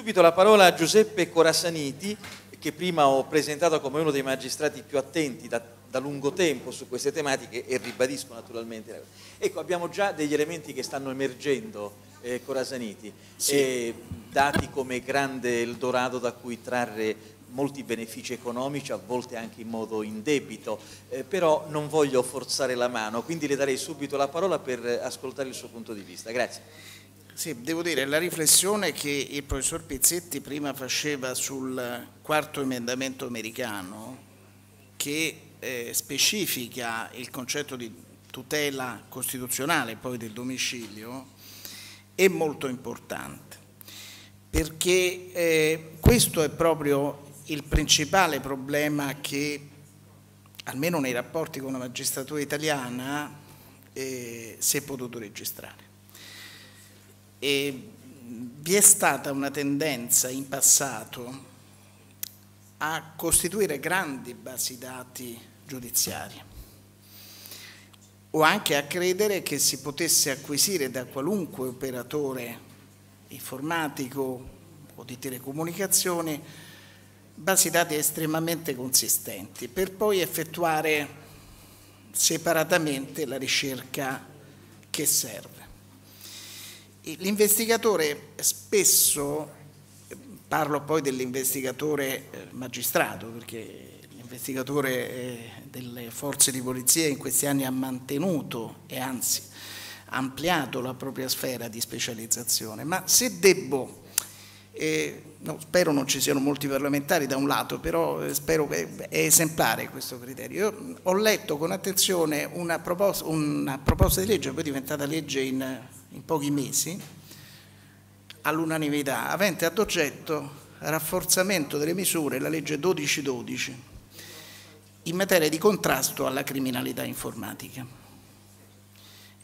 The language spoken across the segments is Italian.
subito la parola a Giuseppe Corasaniti, che prima ho presentato come uno dei magistrati più attenti da lungo tempo su queste tematiche, e ribadisco naturalmente. Ecco, abbiamo già degli elementi che stanno emergendo, Corasaniti, sì. Dati come grande Eldorado da cui trarre molti benefici economici, a volte anche in modo indebito, però non voglio forzare la mano, quindi le darei subito la parola per ascoltare il suo punto di vista. Grazie. Sì, devo dire, la riflessione che il professor Pizzetti prima faceva sul quarto emendamento americano, che specifica il concetto di tutela costituzionale poi del domicilio, è molto importante, perché questo è proprio il principale problema che, almeno nei rapporti con la magistratura italiana, si è potuto registrare. E vi è stata una tendenza in passato a costituire grandi basi dati giudiziarie, o anche a credere che si potesse acquisire da qualunque operatore informatico o di telecomunicazioni basi dati estremamente consistenti, per poi effettuare separatamente la ricerca che serve. L'investigatore spesso, parlo poi dell'investigatore magistrato, perché l'investigatore delle forze di polizia in questi anni ha mantenuto e anzi ampliato la propria sfera di specializzazione, ma se debbo, no, spero non ci siano molti parlamentari da un lato, però spero che è esemplare questo criterio. Io ho letto con attenzione una proposta di legge, poi diventata legge in pochi mesi, all'unanimità, avente ad oggetto rafforzamento delle misure, la legge 1212, in materia di contrasto alla criminalità informatica.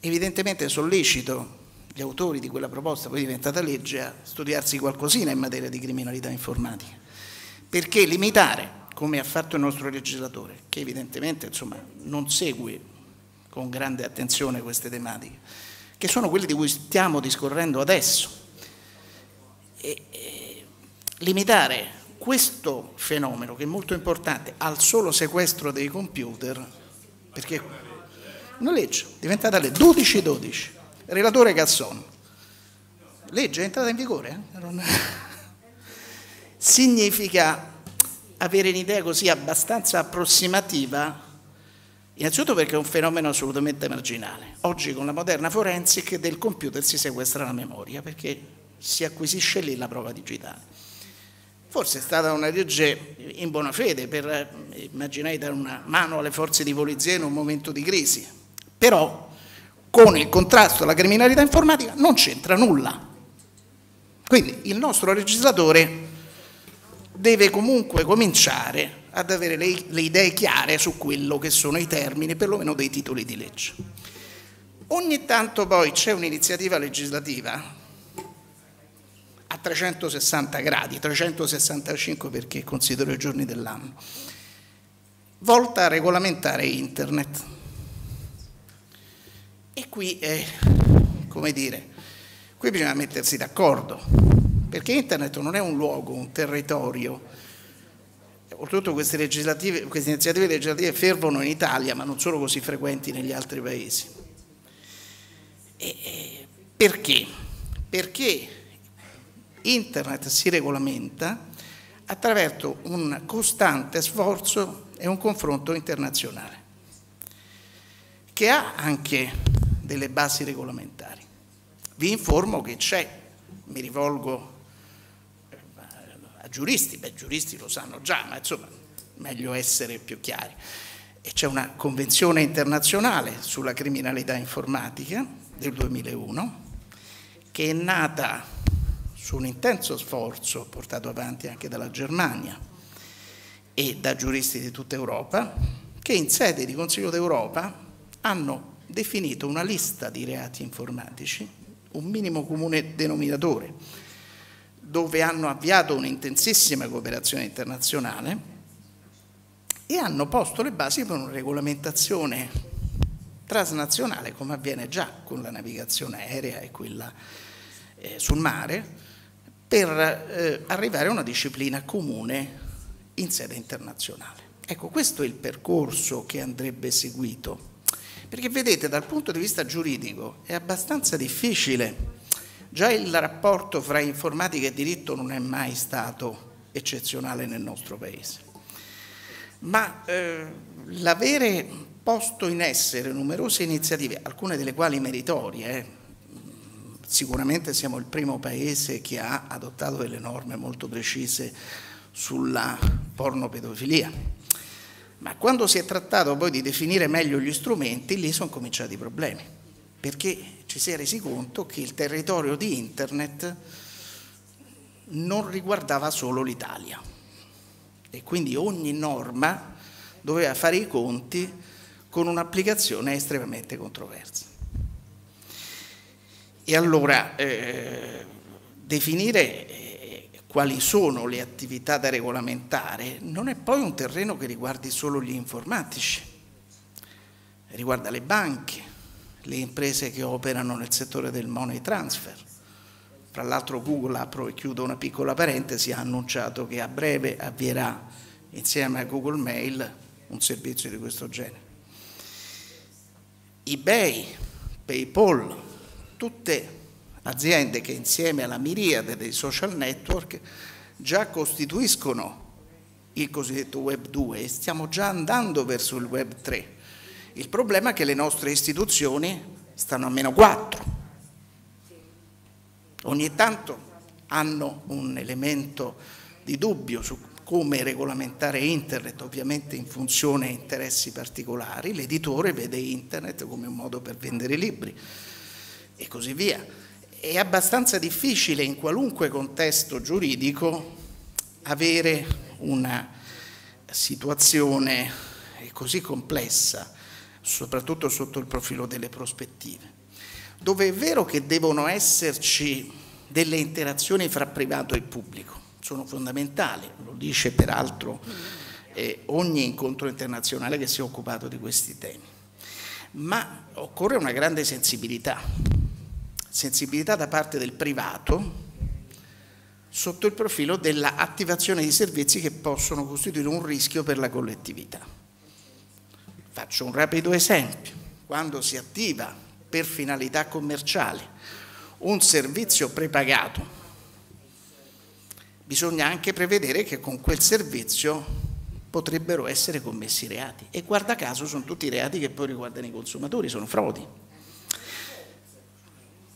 Evidentemente sollecito gli autori di quella proposta, poi diventata legge, a studiarsi qualcosina in materia di criminalità informatica, perché limitare, come ha fatto il nostro legislatore, che evidentemente insomma, non segue con grande attenzione queste tematiche, che sono quelle di cui stiamo discorrendo adesso, e limitare questo fenomeno, che è molto importante, al solo sequestro dei computer, perché una legge diventata legge 1212, relatore Casson, legge è entrata in vigore, significa avere un'idea così abbastanza approssimativa. Innanzitutto perché è un fenomeno assolutamente marginale. Oggi con la moderna forensic del computer si sequestra la memoria, perché si acquisisce lì la prova digitale. Forse è stata una legge in buona fede per, immaginai, dare una mano alle forze di polizia in un momento di crisi, però con il contrasto alla criminalità informatica non c'entra nulla. Quindi il nostro legislatore deve comunque cominciare ad avere le idee chiare su quello che sono i termini, perlomeno dei titoli di legge. Ogni tanto poi c'è un'iniziativa legislativa a 360 gradi, 365 perché considero i giorni dell'anno, volta a regolamentare internet. E qui è, come dire, qui bisogna mettersi d'accordo, perché internet non è un luogo, un territorio. Oltretutto queste iniziative legislative fervono in Italia, ma non sono così frequenti negli altri paesi. Perché? Perché internet si regolamenta attraverso un costante sforzo e un confronto internazionale, che ha anche delle basi regolamentari. Vi informo che c'è, mi rivolgo giuristi, beh, giuristi lo sanno già, ma insomma, meglio essere più chiari. E c'è una convenzione internazionale sulla criminalità informatica del 2001, che è nata su un intenso sforzo portato avanti anche dalla Germania e da giuristi di tutta Europa, che in sede di Consiglio d'Europa hanno definito una lista di reati informatici, un minimo comune denominatore, dove hanno avviato un'intensissima cooperazione internazionale e hanno posto le basi per una regolamentazione transnazionale, come avviene già con la navigazione aerea e quella sul mare, per arrivare a una disciplina comune in sede internazionale. Ecco, questo è il percorso che andrebbe seguito, perché vedete, dal punto di vista giuridico è abbastanza difficile. Già il rapporto fra informatica e diritto non è mai stato eccezionale nel nostro Paese, ma l'avere posto in essere numerose iniziative, alcune delle quali meritorie, sicuramente siamo il primo Paese che ha adottato delle norme molto precise sulla pornopedofilia, ma quando si è trattato poi di definire meglio gli strumenti, lì sono cominciati i problemi, perché ci si è resi conto che il territorio di internet non riguardava solo l'Italia e quindi ogni norma doveva fare i conti con un'applicazione estremamente controversa. E allora definire quali sono le attività da regolamentare non è poi un terreno che riguardi solo gli informatici, riguarda le banche, le imprese che operano nel settore del money transfer. Fra l'altro Google, apro e chiudo una piccola parentesi, ha annunciato che a breve avvierà insieme a Google Mail un servizio di questo genere. eBay, PayPal, tutte aziende che insieme alla miriade dei social network già costituiscono il cosiddetto web 2 e stiamo già andando verso il web 3. Il problema è che le nostre istituzioni stanno a -4. Ogni tanto hanno un elemento di dubbio su come regolamentare internet, ovviamente in funzione a interessi particolari. L'editore vede internet come un modo per vendere libri e così via. È abbastanza difficile in qualunque contesto giuridico avere una situazione così complessa, soprattutto sotto il profilo delle prospettive, dove è vero che devono esserci delle interazioni fra privato e pubblico, sono fondamentali, lo dice peraltro ogni incontro internazionale che si è occupato di questi temi, ma occorre una grande sensibilità da parte del privato sotto il profilo della attivazione di servizi che possono costituire un rischio per la collettività. Faccio un rapido esempio: quando si attiva per finalità commerciali un servizio prepagato, bisogna anche prevedere che con quel servizio potrebbero essere commessi reati, e guarda caso sono tutti reati che poi riguardano i consumatori, sono frodi.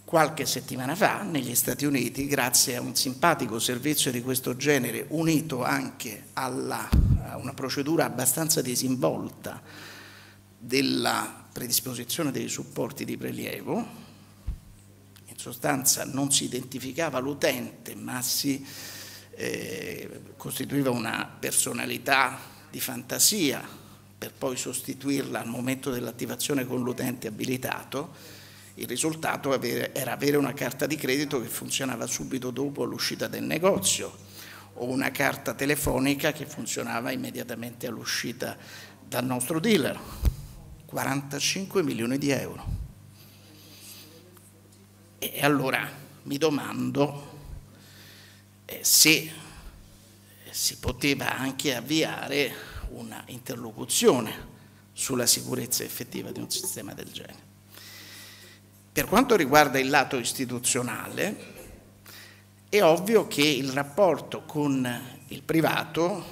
Qualche settimana fa negli Stati Uniti, grazie a un simpatico servizio di questo genere unito anche a una procedura abbastanza disinvolta della predisposizione dei supporti di prelievo, in sostanza non si identificava l'utente ma si costituiva una personalità di fantasia per poi sostituirla al momento dell'attivazione con l'utente abilitato. Il risultato era avere una carta di credito che funzionava subito dopo l'uscita del negozio o una carta telefonica che funzionava immediatamente all'uscita dal nostro dealer. 45 milioni di euro. E allora mi domando se si poteva anche avviare una interlocuzione sulla sicurezza effettiva di un sistema del genere. Per quanto riguarda il lato istituzionale, è ovvio che il rapporto con il privato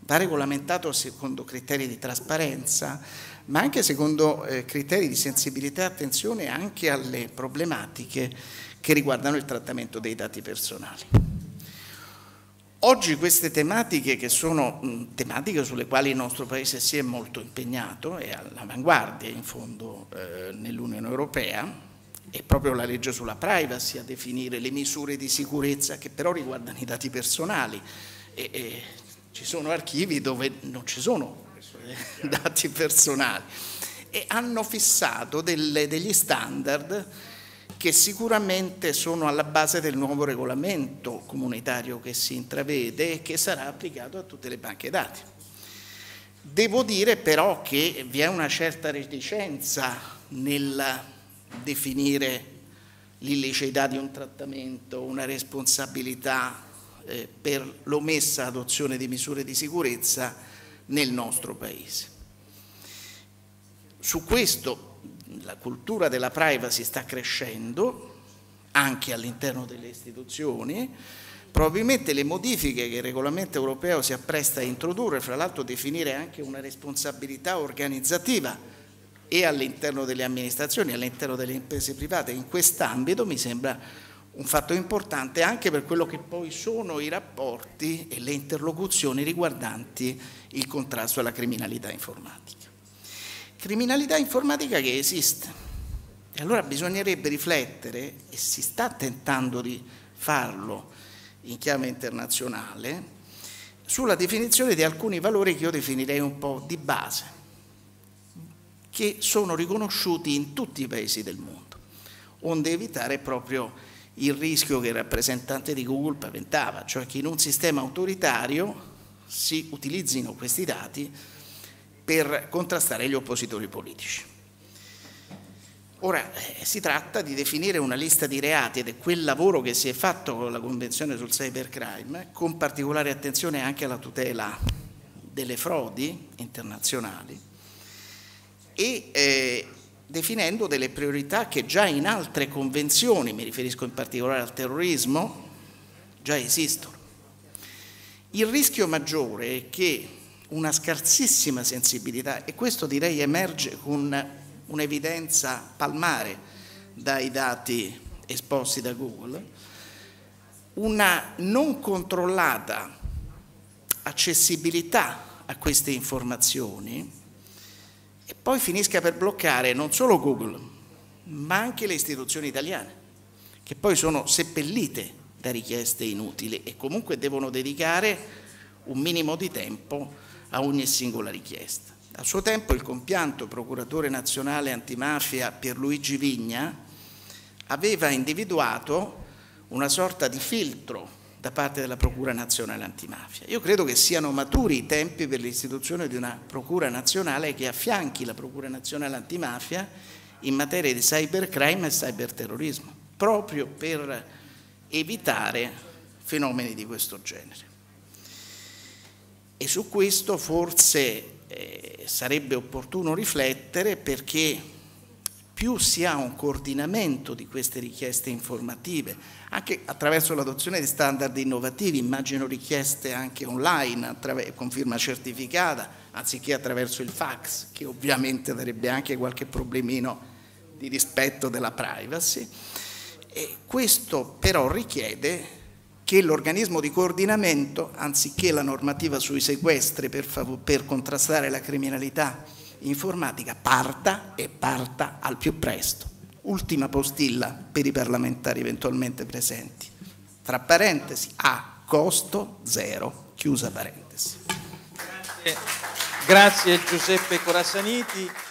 va regolamentato secondo criteri di trasparenza, ma anche secondo criteri di sensibilità e attenzione anche alle problematiche che riguardano il trattamento dei dati personali. Oggi queste tematiche, che sono tematiche sulle quali il nostro Paese si è molto impegnato, è all'avanguardia in fondo nell'Unione Europea, è proprio la legge sulla privacy a definire le misure di sicurezza che però riguardano i dati personali, e ci sono archivi dove non ci sono dati personali, e hanno fissato degli standard che sicuramente sono alla base del nuovo regolamento comunitario che si intravede e che sarà applicato a tutte le banche dati. Devo dire però che vi è una certa reticenza nel definire l'illiceità di un trattamento, una responsabilità per l'omessa adozione di misure di sicurezza nel nostro Paese. Su questo la cultura della privacy sta crescendo anche all'interno delle istituzioni. Probabilmente le modifiche che il regolamento europeo si appresta a introdurre, fra l'altro definire anche una responsabilità organizzativa e all'interno delle amministrazioni, all'interno delle imprese private, in quest'ambito mi sembra un fatto importante anche per quello che poi sono i rapporti e le interlocuzioni riguardanti il contrasto alla criminalità informatica. Criminalità informatica che esiste. E allora bisognerebbe riflettere, e si sta tentando di farlo in chiave internazionale, sulla definizione di alcuni valori che io definirei un po' di base, che sono riconosciuti in tutti i paesi del mondo, onde evitare proprio il rischio che il rappresentante di Google paventava, cioè che in un sistema autoritario si utilizzino questi dati per contrastare gli oppositori politici. Ora, si tratta di definire una lista di reati, ed è quel lavoro che si è fatto con la Convenzione sul Cybercrime, con particolare attenzione anche alla tutela delle frodi internazionali e definendo delle priorità che già in altre convenzioni, mi riferisco in particolare al terrorismo, già esistono. Il rischio maggiore è che una scarsissima sensibilità, e questo direi emerge con un'evidenza palmare dai dati esposti da Google, una non controllata accessibilità a queste informazioni e poi finisca per bloccare non solo Google ma anche le istituzioni italiane, che poi sono seppellite da richieste inutili e comunque devono dedicare un minimo di tempo a ogni singola richiesta. Al suo tempo il compianto procuratore nazionale antimafia Pierluigi Vigna aveva individuato una sorta di filtro da parte della Procura Nazionale Antimafia. Io credo che siano maturi i tempi per l'istituzione di una Procura Nazionale che affianchi la Procura Nazionale Antimafia in materia di cybercrime e cyberterrorismo, proprio per evitare fenomeni di questo genere. E su questo forse sarebbe opportuno riflettere, perché più si ha un coordinamento di queste richieste informative, anche attraverso l'adozione di standard innovativi, immagino richieste anche online con firma certificata, anziché attraverso il fax, che ovviamente darebbe anche qualche problemino di rispetto della privacy. E questo però richiede che l'organismo di coordinamento, anziché la normativa sui sequestri per contrastare la criminalità informatica, parta al più presto. Ultima postilla per i parlamentari eventualmente presenti. Tra parentesi, a costo zero. Chiusa parentesi. Grazie Giuseppe Corasaniti.